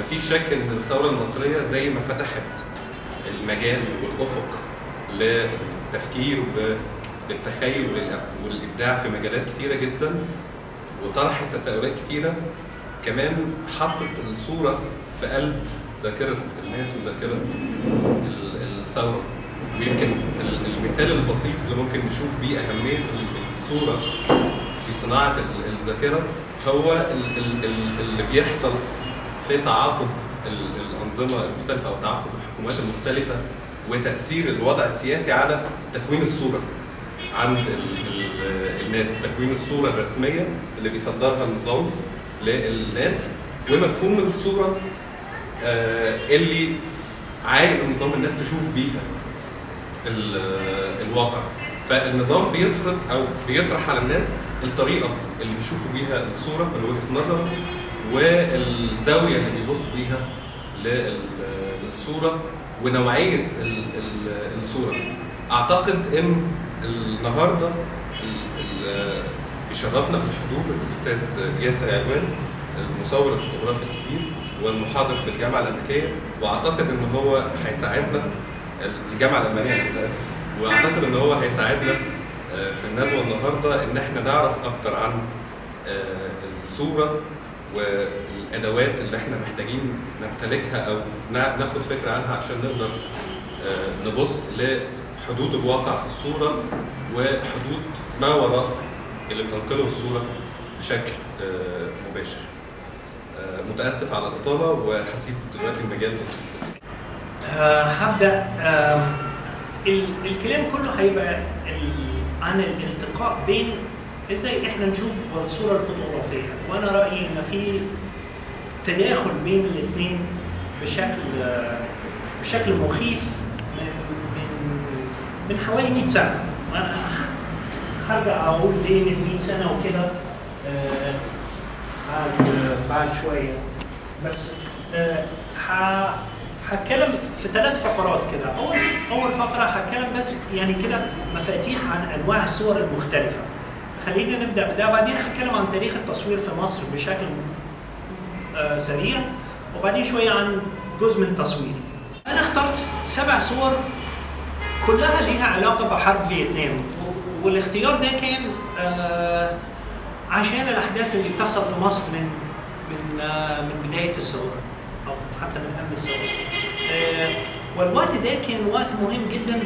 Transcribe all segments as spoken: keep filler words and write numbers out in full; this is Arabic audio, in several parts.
مفيش شك ان الثوره المصريه زي ما فتحت المجال والافق للتفكير وللتخيل والابداع في مجالات كتيره جدا وطرحت تساؤلات كتيره، كمان حطت الصوره في قلب ذاكره الناس وذاكره الثوره. ويمكن المثال البسيط اللي ممكن نشوف بيه اهميه الصوره في صناعه الذاكره هو اللي بيحصل في تعاقب الانظمه المختلفه او تعاقب الحكومات المختلفه وتاثير الوضع السياسي على تكوين الصوره عند الناس، تكوين الصوره الرسميه اللي بيصدرها النظام للناس ومفهوم الصوره اللي عايز النظام الناس تشوف بيها الواقع. فالنظام بيفرض او بيطرح على الناس الطريقه اللي بيشوفوا بيها الصوره من وجهه نظره والزاويه اللي بيبصوا بيها للصوره ونوعيه الصوره. اعتقد ان النهارده بيشرفنا بالحضور الاستاذ ياسر علوان المصور الفوتوغرافي الكبير والمحاضر في الجامعه الامريكيه، واعتقد ان هو هيساعدنا الجامعه الالمانيه انا متاسف، واعتقد ان هو هيساعدنا في الندوه النهارده ان احنا نعرف اكتر عن الصوره والادوات اللي احنا محتاجين نمتلكها او ناخد فكره عنها عشان نقدر نبص لحدود الواقع في الصوره وحدود ما وراء اللي بتنقله الصوره بشكل مباشر. متاسف على الاطاله وهسيب دلوقتي المجال للدكتور. هبدا الكلام كله هيبقى عن الالتقاء بين ازاي احنا نشوف الصوره الفوتوغرافيه، وانا رايي ان في تداخل بين الاثنين بشكل بشكل مخيف من من, من حوالي مئة سنه، وانا هرجع اقول ليه من مئة سنه وكده بعد بعد شويه. بس هتكلم في ثلاث فقرات كده. اول اول فقره هتكلم بس يعني كده مفاتيح عن انواع الصور المختلفه، خلينا نبدا بده، وبعدين هتكلم عن تاريخ التصوير في مصر بشكل آه سريع، وبعدين شويه عن جزء من تصويري. انا اخترت سبع صور كلها ليها علاقه بحرب فيتنام، والاختيار ده كان آه عشان الاحداث اللي بتحصل في مصر من من آه من بدايه الثوره او حتى من قبل الثوره. آه والوقت ده كان وقت مهم جدا،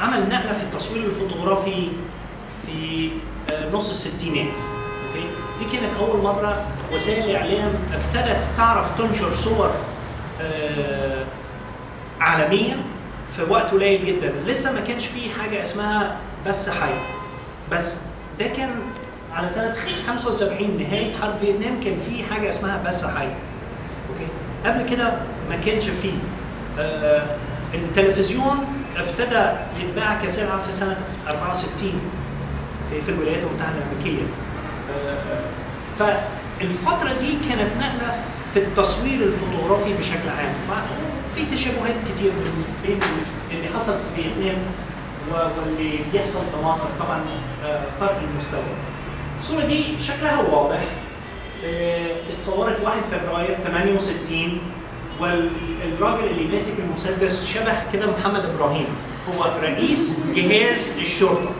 عمل نقله في التصوير الفوتوغرافي في نص الستينات. اوكي، دي كانت اول مره وسائل الاعلام ابتدت تعرف تنشر صور آه عالميا في وقت قليل جدا. لسه ما كانش في حاجه اسمها بث حي، بس ده كان على سنه خمسة وسبعين نهايه حرب فيتنام كان في حاجه اسمها بث حي. اوكي، قبل كده ما كانش فيه. آه التلفزيون ابتدى يتباع كسلعه في سنه أربعة وستين في الولايات المتحده الامريكيه. فالفتره دي كانت نقله في التصوير الفوتوغرافي بشكل عام، ففي تشابهات كتير بين اللي حصل في فيتنام واللي بيحصل في مصر، طبعا فرق المستوى. الصوره دي شكلها واضح، اتصورت واحد فبراير ثمانية وستين، والراجل اللي ماسك المسدس شبه كده محمد ابراهيم، هو رئيس جهاز الشرطه،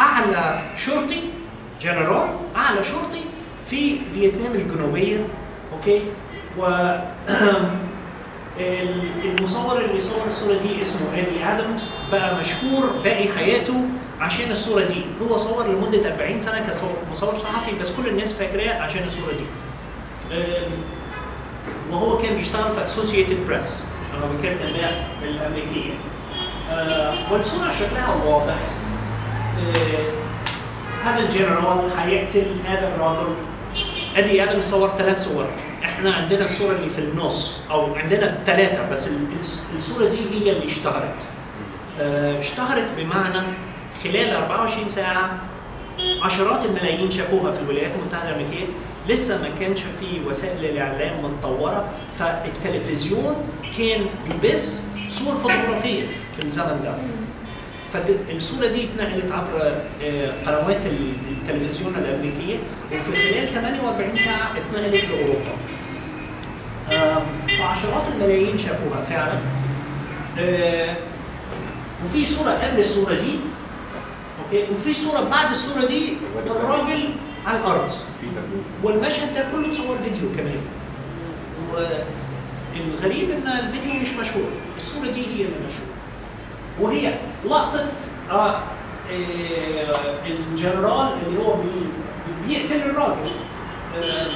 أعلى شرطي جنرال، أعلى شرطي في فيتنام الجنوبية. أوكي، و المصور اللي صور الصورة دي اسمه إيدي آدمز، بقى مشهور باقي حياته عشان الصورة دي. هو صور لمدة أربعين سنة كمصور صحفي، بس كل الناس فاكراه عشان الصورة دي. وهو كان بيشتغل في Associated Press، وكالة الأنباء الأمريكية. والصورة شكلها واضح، هذا الجنرال هيقتل هذا الراجل. ادي ادم صور ثلاث صور، احنا عندنا الصوره اللي في النص، او عندنا الثلاثه بس الصوره دي هي اللي اشتهرت. اه اشتهرت بمعنى خلال أربعة وعشرين ساعه عشرات الملايين شافوها في الولايات المتحده الامريكيه. لسه ما كانش في وسائل الاعلام متطوره، فالتلفزيون كان بيبث صور فوتوغرافيه في الزمن ده. فالصورة دي اتنقلت عبر قنوات التلفزيون الأمريكية، وفي خلال ثمانية وأربعين ساعة اتنقلت لأوروبا. عشرات الملايين شافوها فعلا. وفي صورة قبل الصورة دي، اوكي، وفي صورة بعد الصورة دي للراجل على الأرض. والمشهد ده كله اتصور فيديو كمان. والغريب إن الفيديو مش مشهور، الصورة دي هي اللي مشهورة. وهي لقطة آه الجنرال اللي هو بيقتل الراجل. آه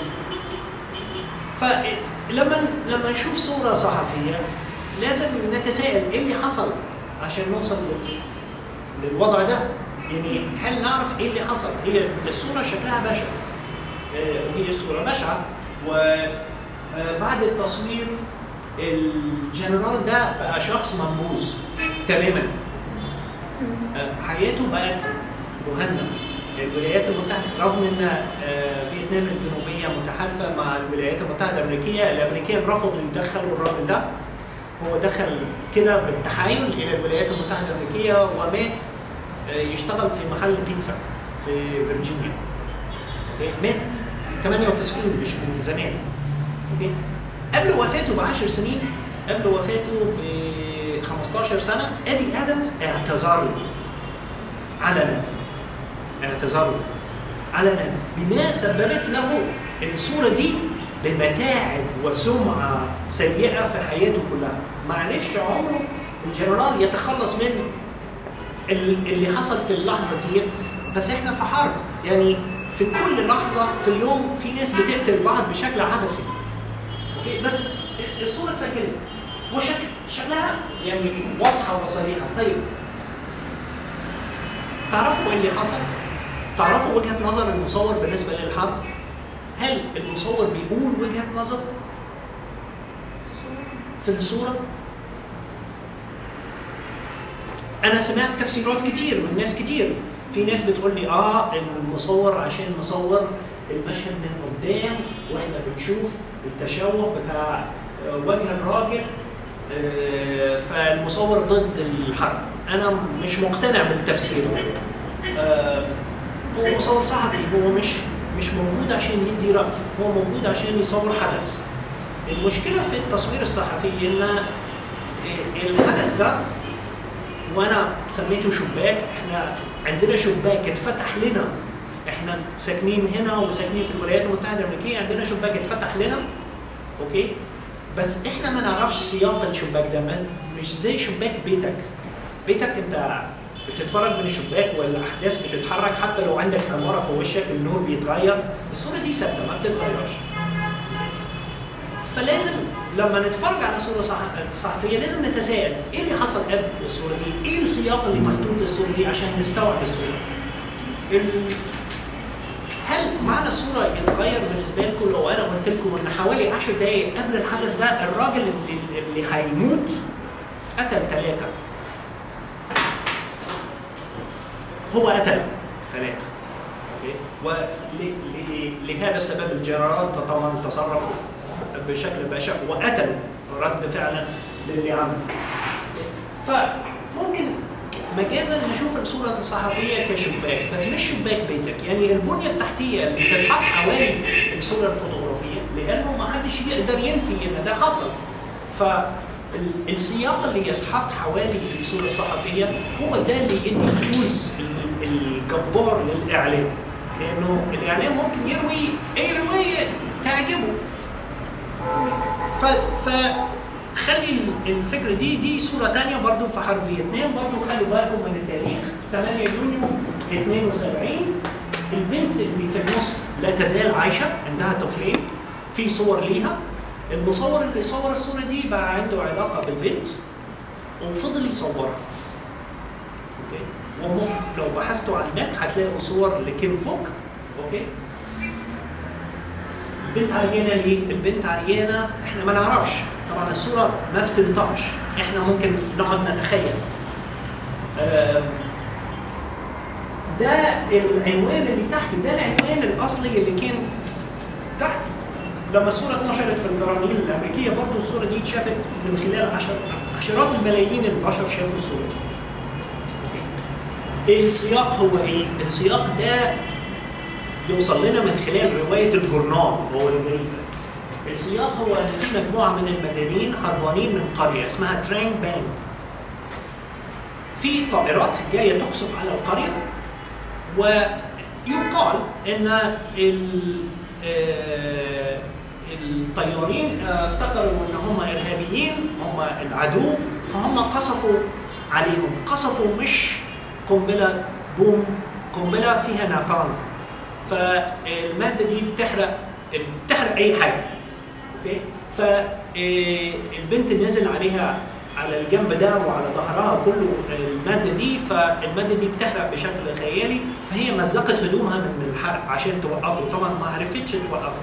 فلما لما نشوف صورة صحفية لازم نتساءل ايه اللي حصل عشان نوصل للوضع ده؟ يعني هل نعرف ايه اللي حصل؟ هي الصورة شكلها بشع، وهي الصورة بشعة. وبعد التصوير الجنرال ده بقى شخص منبوذ تماما، حياته بقت جهنم. الولايات المتحدة رغم ان فيتنام الجنوبية متحالفة مع الولايات المتحدة الأمريكية، الأمريكان رفضوا يدخلوا الراجل ده، هو دخل كده بالتحايل الى الولايات المتحده الامريكيه ومات. يشتغل في محل بيتزا في فيرجينيا، اوكي، مات ثمانية وتسعين، مش من زمان، اوكي. قبل وفاته ب عشر سنين، قبل وفاته ب خمستاشر سنة، ادي ادمز اعتذر له علنا، اعتذر له علنا، بما سببت له الصوره دي بمتاعب وسمعه سيئه في حياته كلها. ما عرفش عمره الجنرال يتخلص من اللي حصل في اللحظه ديت. بس احنا في حرب، يعني في كل لحظه في اليوم في ناس بتقتل بعض بشكل عبثي، اوكي. بس الصوره اتسجلت وشكل شكلها يعني واضحه وصريحه. طيب تعرفوا ايه اللي حصل؟ تعرفوا وجهه نظر المصور بالنسبه للحرب؟ هل المصور بيقول وجهة نظر في الصورة؟ أنا سمعت تفسيرات كتير من ناس كتير. في ناس بتقول لي آه المصور عشان مصور المشهد من قدام وإحنا بنشوف التشوه بتاع وجه الراجل، آه فالمصور ضد الحرب. أنا مش مقتنع بالتفسير ده. آه هو مصور صحفي، هو مش مش موجود عشان يدي رأي، هو موجود عشان يصور حدث. المشكلة في التصوير الصحفي إن الحدث ده، وأنا سميته شباك، إحنا عندنا شباك اتفتح لنا، إحنا ساكنين هنا وساكنين في الولايات المتحدة الأمريكية، عندنا شباك اتفتح لنا، أوكي؟ بس إحنا ما نعرفش سياق الشباك ده، مش زي شباك بيتك. بيتك أنت بتتفرج من الشباك والاحداث بتتحرك، حتى لو عندك نوره في وشك النور بيتغير، الصوره دي ثابته ما بتتغيرش. فلازم لما نتفرج على صوره صحفيه لازم نتساءل ايه اللي حصل قبل الصوره دي؟ ايه السياق اللي محطوط للصوره دي عشان نستوعب الصوره؟ هل معنى الصوره يتغير بالنسبه لكم لو انا قلت لكم ان حوالي عشر دقائق قبل الحدث ده الراجل اللي هيموت قتل ثلاثه؟ هو قتل ثلاثة، اوكي؟ ولهذا السبب الجنرال طبعا تصرف بشكل بشع وقتله رد فعلا للي عمله. فممكن مجازا نشوف الصورة الصحفية كشباك، بس مش شباك بيتك، يعني البنية التحتية اللي بتتحط حوالي الصورة الفوتوغرافية، لأنه ما حدش يقدر ينفي إن ده حصل. ف السياق اللي يتحط حوالي الصورة الصحفية هو ده اللي يدي بوز الجبار للإعلام، لأنه الإعلام ممكن يروي أي رواية تعجبه. فخلي الفكرة دي دي صورة تانية برضو في حرب فيتنام، برضو خلوا بالكم من التاريخ، ثمانية يونيو اتنين وسبعين. البنت اللي في النص لا تزال عايشة، عندها طفلين، في صور ليها. المصور اللي صور الصورة دي بقى عنده علاقة بالبنت وفضل يصورها، اوكي؟ ولو بحثتوا على النت هتلاقوا صور لكيم فوك، اوكي؟ البنت عريانة ليه؟ البنت عريانة احنا ما نعرفش، طبعا الصورة ما بتنطقش، احنا ممكن نقعد نتخيل. آه ده العنوان اللي تحت، ده العنوان الأصلي اللي كان تحت. لما الصورة اتنشرت في الجرانيل الأمريكية برضه الصورة دي اتشافت من خلال عشر عشرات الملايين البشر شافوا الصورة دي. السياق هو إيه؟ السياق ده يوصل لنا من خلال رواية الجورنال، هو الأمريكي. السياق هو ان في مجموعه من المدنيين هربانين من قريه اسمها ترانج بانج. في طائرات جايه تقصف على القريه، ويقال ان الطيارين افتكروا ان هم ارهابيين، هم العدو، فهم قصفوا عليهم. قصفوا مش قنبله بوم، قنبله فيها نابان، فالماده دي بتحرق بتحرق اي حاجه. اوكي، فالبنت نزل عليها على الجنب ده وعلى ظهرها كله الماده دي، فالماده دي بتحرق بشكل خيالي، فهي مزقت هدومها من الحرق عشان توقفه، طبعا ما عرفتش توقفه.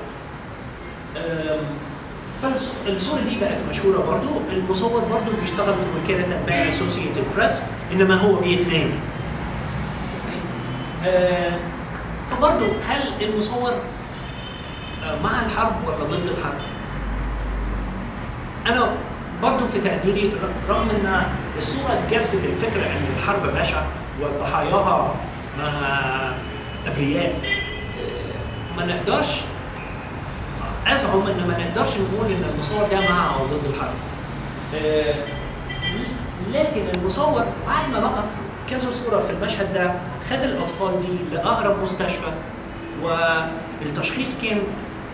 فالصوره دي بقت مشهوره برضو. المصور برضو بيشتغل في وكاله تنبيه اسوسييتد بريس، انما هو فيتنامي. فبرضو هل المصور مع الحرب ولا ضد الحرب؟ انا برضو في تقديري رغم ان الصوره تجسد الفكره ان الحرب بشعه وضحاياها ابرياء، ما نقدرش ازعم ان ما نقدرش نقول ان المصور ده مع او ضد الحرب. لكن المصور بعد ما لقط كذا صوره في المشهد ده خد الاطفال دي لاقرب مستشفى، والتشخيص كان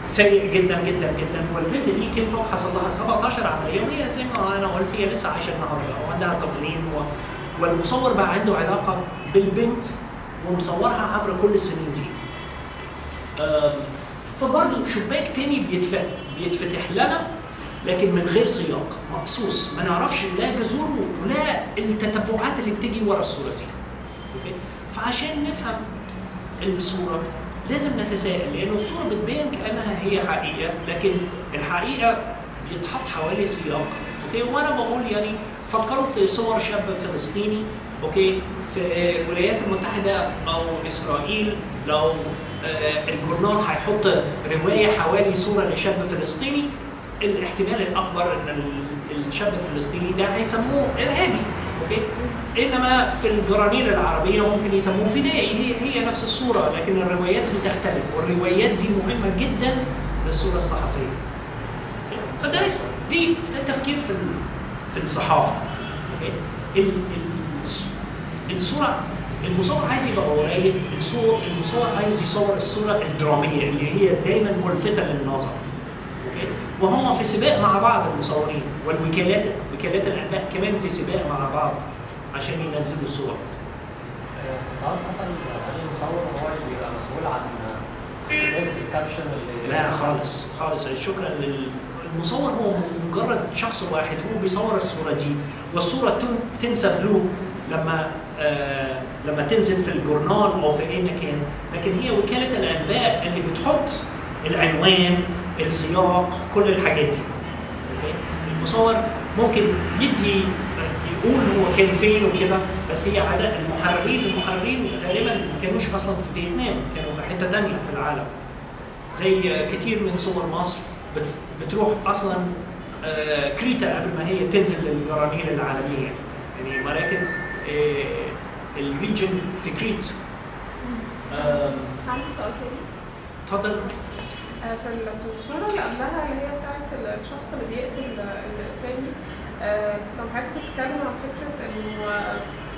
سيء جدا جدا جدا، والبنت دي كان فوق حصل لها سبعتاشر عمليه، وهي زي ما انا قلت هي لسه عايشه النهارده وعندها طفلين، و... والمصور بقى عنده علاقه بالبنت ومصورها عبر كل السنين دي. فبرضه شباك تاني بيتفتح بيتفتح لنا لكن من غير سياق مقصوص، ما نعرفش لا جذوره ولا التتبعات اللي بتيجي ورا الصوره دي. اوكي؟ فعشان نفهم الصوره لازم نتساءل، لأنه الصورة بتبان كأنها هي حقيقة، لكن الحقيقة بيتحط حوالي سياق. اوكي، وأنا بقول يعني فكروا في صور شاب فلسطيني اوكي في الولايات المتحدة أو إسرائيل، لو الجورنال هيحط رواية حوالي صورة لشاب فلسطيني، الاحتمال الأكبر إن الشاب الفلسطيني ده هيسموه إرهابي. اوكي، انما في الجرانيل العربيه ممكن يسموه فدائي، هي هي نفس الصوره لكن الروايات بتختلف، والروايات دي مهمه جدا للصوره الصحفيه. فده دي ده التفكير في في الصحافه. اوكي، الصوره المصور عايز يبقى قريب، المصور عايز يصور الصوره الدراميه اللي هي دايما ملفته للنظر. اوكي، وهم في سباق مع بعض المصورين والوكالات، وكالات الانباء كمان في سباق مع بعض عشان ينزلوا صور. كنت عاوز اسال هل المصور هو اللي بيبقى مسؤول عن كتابه الكابشن اللي لا خالص خالص، شكرا لل... المصور هو مجرد شخص واحد، هو بيصور الصوره دي والصوره تنسخ له لما آه... لما تنزل في الجورنال او في اي مكان، لكن هي وكاله الانباء اللي بتحط العنوان، السياق، كل الحاجات دي. اوكي، المصور ممكن يدي يقول هو كان فين وكده، بس هي عدد المحررين المحررين غالبا ما كانوش اصلا في فيتنام، كانوا في حته ثانيه في العالم. زي كتير من صور مصر بتروح اصلا كريتا قبل ما هي تنزل للجرانيل العالميه، يعني مراكز الريجن في كريت. عندي سؤال تاني. اتفضل. في الصورة اللي قبلها اللي هي بتاعت الشخص اللي بيقتل التاني، لما حضرتك بتتكلم عن فكرة إنه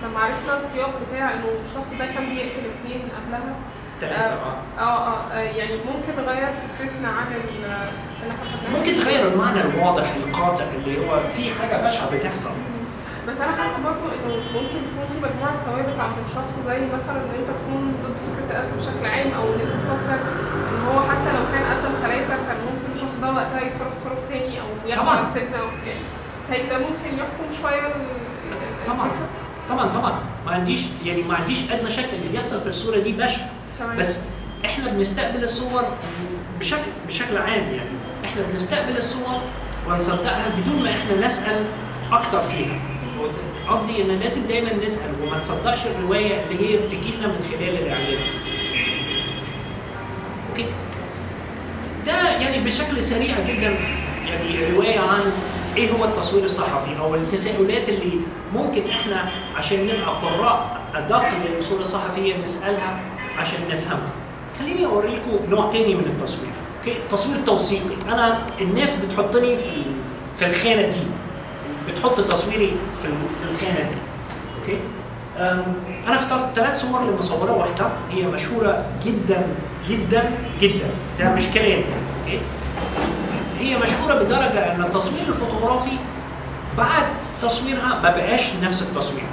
لما عرفنا السياق بتاع إنه الشخص ده كان بيقتل اتنين قبلها تلاتة، اه اه يعني ممكن نغير فكرتنا عن اللي احنا ممكن تغير المعنى الواضح القاطع اللي هو في حاجة بشعة بتحصل. بس أنا حاسة برضه إنه ممكن تكون في مجموعة ثوابت عند الشخص، زي مثلا إن أنت تكون ضد فكرة التآزر بشكل عام، أو إن أنت تفكر إن هو حتى لو كان قتل ثلاثة كان ممكن الشخص ده وقتها يتصرف تصرف تاني أو يعمل سجن أو يعني، فهي ده ممكن يحكم شوية الفكرة. طبعًا طبعًا طبعًا، ما عنديش يعني ما عنديش أدنى شك إن اللي بيحصل في الصورة دي بشع، بس إحنا بنستقبل الصور بشكل بشكل عام، يعني إحنا بنستقبل الصور ونصدقها بدون ما إحنا نسأل أكتر فيها. قصدي ان لازم دايما نسال وما نصدقش الروايه اللي هي بتجي لنا من خلال الاعلام. اوكي، ده يعني بشكل سريع جدا يعني روايه عن ايه هو التصوير الصحفي او التساؤلات اللي ممكن احنا عشان نبقى قراء ادق للصوره الصحفيه نسالها عشان نفهمها. خليني اوريلكم نوع تاني من التصوير. اوكي تصوير توثيقي، انا الناس بتحطني في في الخانه دي، بتحط تصويري في في الخانه دي. اوكي انا اخترت ثلاث صور لمصوره واحده هي مشهوره جدا جدا جدا، ده مش كلام. اوكي هي مشهوره بدرجه ان التصوير الفوتوغرافي بعد تصويرها ما بقاش نفس التصوير.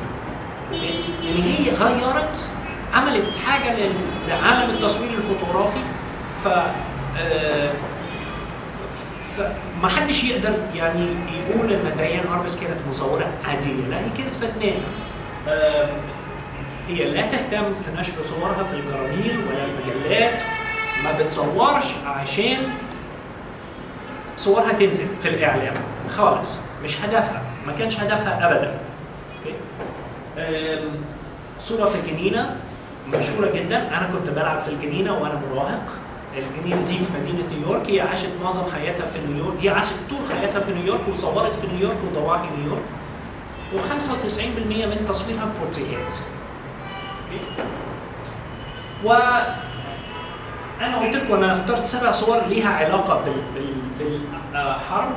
يعني هي غيرت، عملت حاجه لعالم التصوير الفوتوغرافي، ف فما حدش يقدر يعني يقول ان ديان أربس كانت مصوره عاديه، لا هي كانت فنانه. هي لا تهتم في نشر صورها في الجرانيل ولا المجلات، ما بتصورش عشان صورها تنزل في الاعلام خالص، مش هدفها، ما كانش هدفها ابدا. اوكي صوره في الجنينه مشهوره جدا، انا كنت بلعب في الجنينه وانا مراهق. الجنينه دي في مدينه نيويورك، هي عاشت معظم حياتها في نيويورك، هي عاشت طول حياتها في نيويورك وصورت في نيويورك وضواحي نيويورك، وخمسة وتسعين بالمئة من تصويرها بورتريهات. و انا قلت لكم انا اخترت سبع صور ليها علاقه بال بالحرب.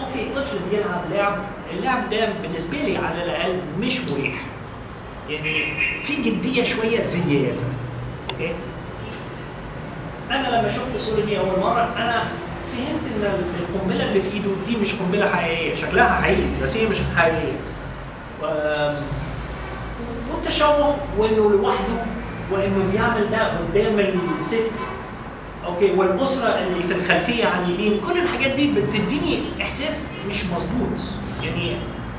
اوكي طفل بيلعب لعب، اللعب ده بالنسبه لي على الاقل مش مريح، يعني في جديه شويه زياده. اوكي انا لما شفت الصوره دي اول مره انا فهمت ان القنبله اللي في ايده دي مش قنبله حقيقيه، شكلها حقيقي بس هي مش حقيقيه. والتشوه وانه لوحده وانه بيعمل ده قدام الست اوكي والاسره اللي في الخلفيه عن اليمين، كل الحاجات دي بتديني احساس مش مظبوط، يعني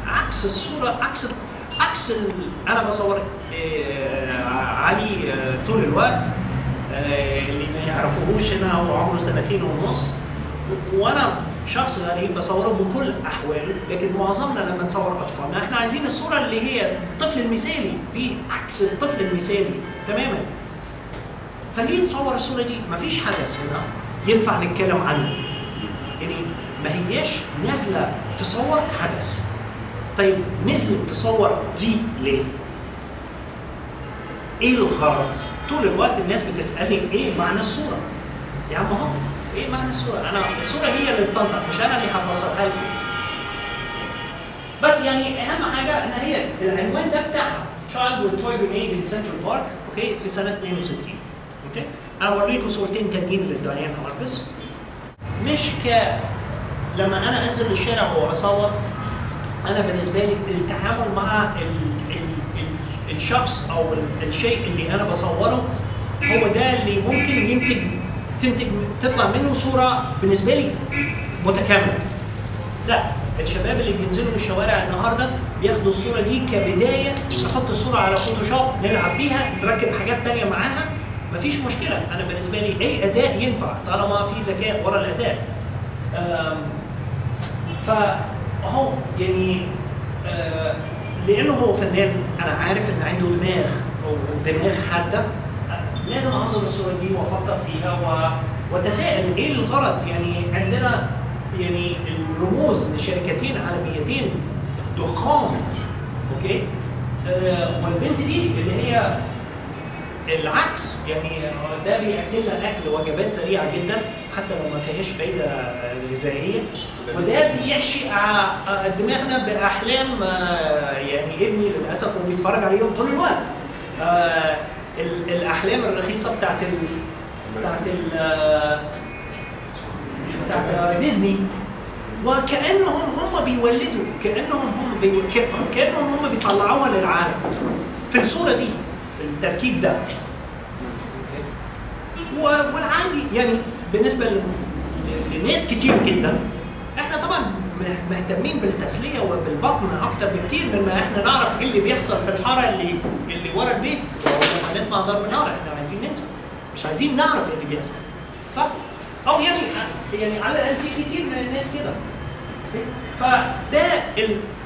عكس الصوره، عكس عكس ال... انا بصور آه... علي آه... طول الوقت، آه... اللي ما يعرفوهوش هنا هو عمره سنتين ونص، وانا شخص غريب بصوره بكل احواله، لكن معظمنا لما نصور اطفالنا احنا عايزين الصوره اللي هي الطفل المثالي، دي عكس الطفل المثالي تماما. فليه تصور الصوره دي؟ مفيش حدث هنا ينفع نتكلم عنه. يعني ما هياش نازله تصور حدث. طيب نزلت تصور دي ليه؟ ايه الغرض؟ طول الوقت الناس بتسالني ايه معنى الصوره؟ يا عم اهو ايه معنى الصوره؟ انا الصوره هي اللي بتنطق، مش انا اللي هفسرها لكم. بس يعني اهم حاجه ان هي العنوان ده بتاعها Child with Toy Grenade in Central Park اوكي في سنه اثنين وستين. اوكي؟ انا هوريكم صورتين تانيين لديان أربس، مش ك لما انا انزل الشارع واصور، أنا بالنسبة لي التعامل مع ال ال ال الشخص أو الشيء اللي أنا بصوره هو ده اللي ممكن ينتج تنتج تطلع منه صورة بالنسبة لي متكاملة. لا، الشباب اللي بينزلوا الشوارع النهاردة بياخدوا الصورة دي كبداية، نحط الصورة على فوتوشوب نلعب بيها، نركب حاجات تانية معاها، مفيش مشكلة. أنا بالنسبة لي أي أداء ينفع طالما في ذكاء ورا الأداء. ف اهو يعني آه لانه هو فنان، انا عارف ان عنده دماغ ودماغ حتى آه لازم انظر الصوره دي وافكر فيها واتساءل ايه الغرض. يعني عندنا يعني الرموز لشركتين عالميتين ضخام اوكي آه والبنت دي اللي هي العكس، يعني ده بياكل لنا اكل وجبات سريعه جدا حتى لو ما فيهاش فايده غذائيه، وده بيحشي دماغنا باحلام يعني ابني للاسف هو بيتفرج عليهم طول الوقت. الاحلام الرخيصه بتاعت ال بتاعت ال بتاعت ديزني، وكانهم هم بيولدوا، كانهم هم بيولدوا، كانهم هم بيطلعوها للعالم في الصوره دي، في التركيب ده. والعادي يعني بالنسبه لناس كتير جدا احنا طبعا مهتمين بالتسليه وبالبطن اكتر بكتير مما احنا نعرف ايه اللي بيحصل في الحاره اللي اللي ورا البيت. هنسمع ضرب نار، احنا عايزين ننسى، مش عايزين نعرف ايه اللي بيحصل، صح؟ او يعني يعني على الاقل في كتير من الناس كده. فده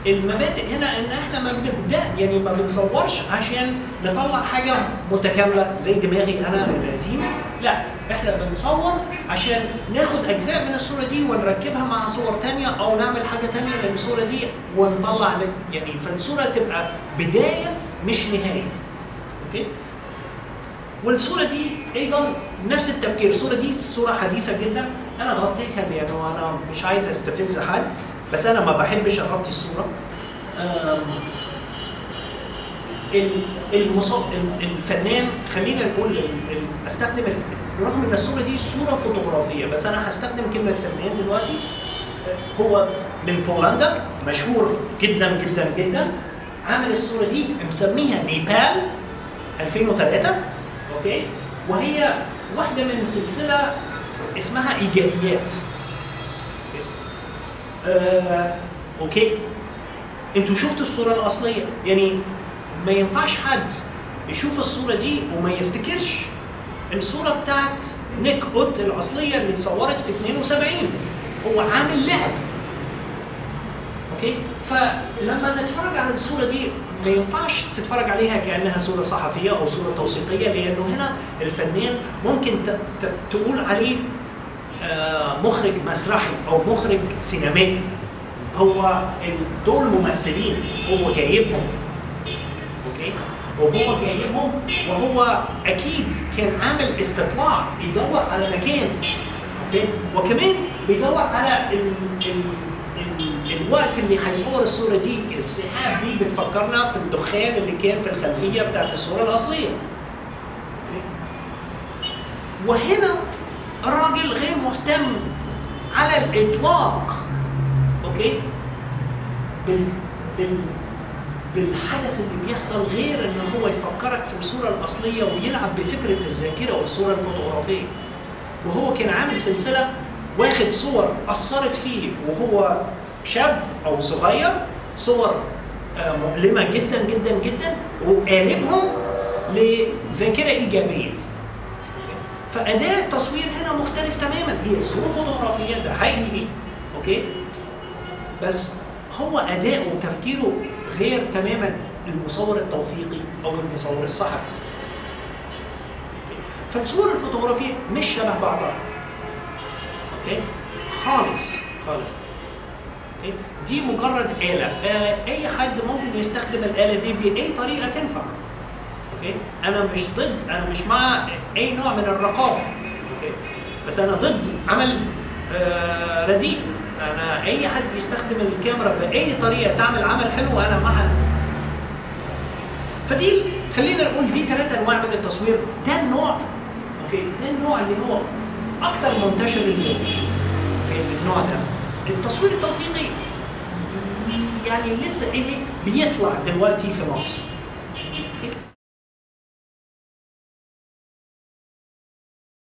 المبادئ هنا، ان احنا ما بنبدا يعني ما بنصورش عشان نطلع حاجه متكامله زي دماغي انا القديم، لا احنا بنصور عشان ناخد اجزاء من الصوره دي ونركبها مع صور ثانيه او نعمل حاجه ثانيه للصوره دي ونطلع يعني فالصوره تبقى بدايه مش نهايه. اوكي؟ والصوره دي ايضا نفس التفكير. الصوره دي صوره حديثه جدا، انا غطيتها لانه انا مش عايز استفز حد، بس انا ما بحبش اغطي الصوره. الفنان خلينا نقول استخدم، رغم ان الصوره دي صوره فوتوغرافيه بس انا هستخدم كلمه فنان دلوقتي، هو من بولندا مشهور جدا جدا جدا، عامل الصوره دي مسميها نيبال ألفين وثلاثة، اوكي، وهي واحده من سلسله اسمها ايجابيات. آه، اوكي، انتوا شفتوا الصوره الاصليه، يعني ما ينفعش حد يشوف الصوره دي وما يفتكرش الصوره بتاعت نيك اوت الاصليه اللي اتصورت في اثنين وسبعين، هو عامل لعب. اوكي، فلما نتفرج على الصوره دي ما ينفعش تتفرج عليها كانها صوره صحفيه او صوره توثيقيه، لانه هنا الفنان ممكن تقول عليه مخرج مسرحي او مخرج سينمائي، هو دول ممثلين هو جايبهم، اوكي، وهو جايبهم، وهو اكيد كان عامل استطلاع بيدور على مكان، اوكي، وكمان بيدور على ال ال الوقت اللي هيصور الصوره دي. السحاب دي بتفكرنا في الدخان اللي كان في الخلفيه بتاعت الصوره الاصليه. وهنا الراجل غير مهتم على الاطلاق، اوكي، بال بال بالحدث اللي بيحصل، غير ان هو يفكرك في الصوره الاصليه ويلعب بفكره الذاكره والصوره الفوتوغرافيه. وهو كان عامل سلسله واخد صور اثرت فيه وهو شاب او صغير، صور مؤلمه جدا جدا جدا، وقالبهم لذاكره ايجابيه. فاداء التصوير هنا مختلف تماما، هي صوره فوتوغرافيه ده حقيقي، اوكي، بس هو اداؤه وتفكيره غير تماما المصور التوثيقي او المصور الصحفي. فالصور الفوتوغرافيه مش شبه بعضها، اوكي، خالص خالص. دي مجرد آلة، آه، أي حد ممكن يستخدم الآلة دي بأي طريقة تنفع. أوكي؟ أنا مش ضد، أنا مش مع أي نوع من الرقابة. أوكي؟ بس أنا ضد عمل آه رديء، أنا أي حد يستخدم الكاميرا بأي طريقة تعمل عمل حلو أنا معها. فدي خلينا نقول دي ثلاث أنواع من التصوير، ده النوع، أوكي؟ ده النوع اللي هو أكثر منتشر اليوم. أوكي؟ النوع ده. التصوير التوثيقي يعني لسه ايه بيطلع دلوقتي في مصر.